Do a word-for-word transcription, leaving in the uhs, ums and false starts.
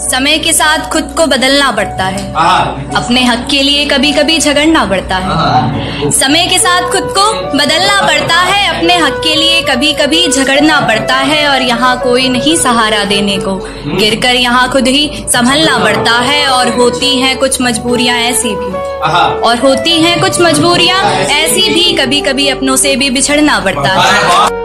समय के साथ खुद को बदलना पड़ता है, अपने हक के लिए कभी कभी झगड़ना पड़ता है। समय के साथ खुद को बदलना पड़ता है, अपने हक के लिए कभी कभी झगड़ना पड़ता है। और यहाँ कोई नहीं सहारा देने को, गिरकर यहाँ खुद ही संभलना पड़ता है। और होती हैं कुछ मजबूरियाँ ऐसी भी, और होती हैं कुछ मजबूरियाँ ऐसी भी, कभी कभी अपनों से भी बिछड़ना पड़ता है।